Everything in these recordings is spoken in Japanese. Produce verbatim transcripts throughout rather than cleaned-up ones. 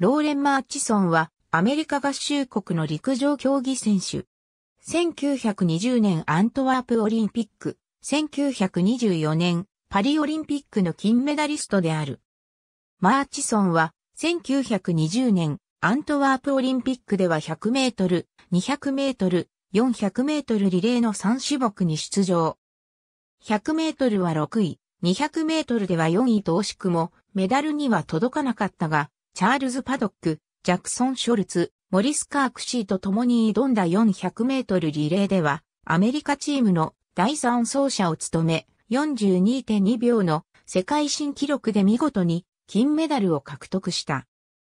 ローレン・マーチソンはアメリカ合衆国の陸上競技選手。せんきゅうひゃくにじゅうねんアントワープオリンピック、せんきゅうひゃくにじゅうよねんパリオリンピックの金メダリストである。マーチソンはせんきゅうひゃくにじゅうねんアントワープオリンピックではひゃくメートル、にひゃくメートル、よんひゃくメートルリレーのさんしゅもくに出場。ひゃくメートルはろくい、にひゃくメートルではよんいと惜しくもメダルには届かなかったが、チャールズ・パドック、ジャクソン・ショルツ、モリス・カークシーと共に挑んだよんひゃくメートルリレーでは、アメリカチームのだいさんそうしゃを務め、よんじゅうにてんにびょうの世界新記録で見事に金メダルを獲得した。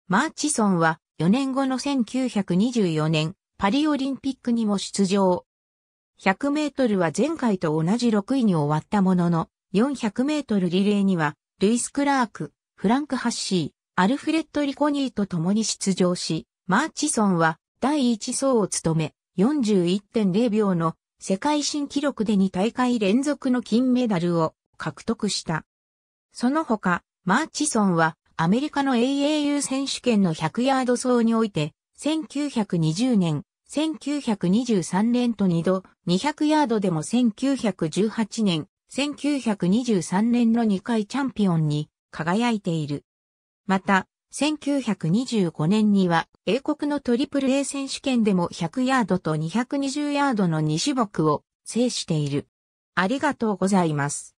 マーチソンはよねんごのせんきゅうひゃくにじゅうよねんパリオリンピックにも出場。ひゃくメートルは前回と同じろくいに終わったものの、よんひゃくメートルリレーにはルイス・クラーク、フランク・ハッシー、アルフレッド・リコニーと共に出場し、マーチソンはだいいちそうを務め、よんじゅういってんれいびょうの世界新記録でにたいかいれんぞくの金メダルを獲得した。その他、マーチソンはアメリカの エーエーユー 選手権のひゃくヤードそうにおいて、せんきゅうひゃくにじゅうねん、せんきゅうひゃくにじゅうさんねんとにど、にひゃくヤードでもせんきゅうひゃくじゅうはちねん、せんきゅうひゃくにじゅうさんねんのにかいチャンピオンに輝いている。また、せんきゅうひゃくにじゅうごねんには、英国のトリプル A 選手権でもひゃくヤードとにひゃくにじゅうヤードのにしゅもくを制している。ありがとうございます。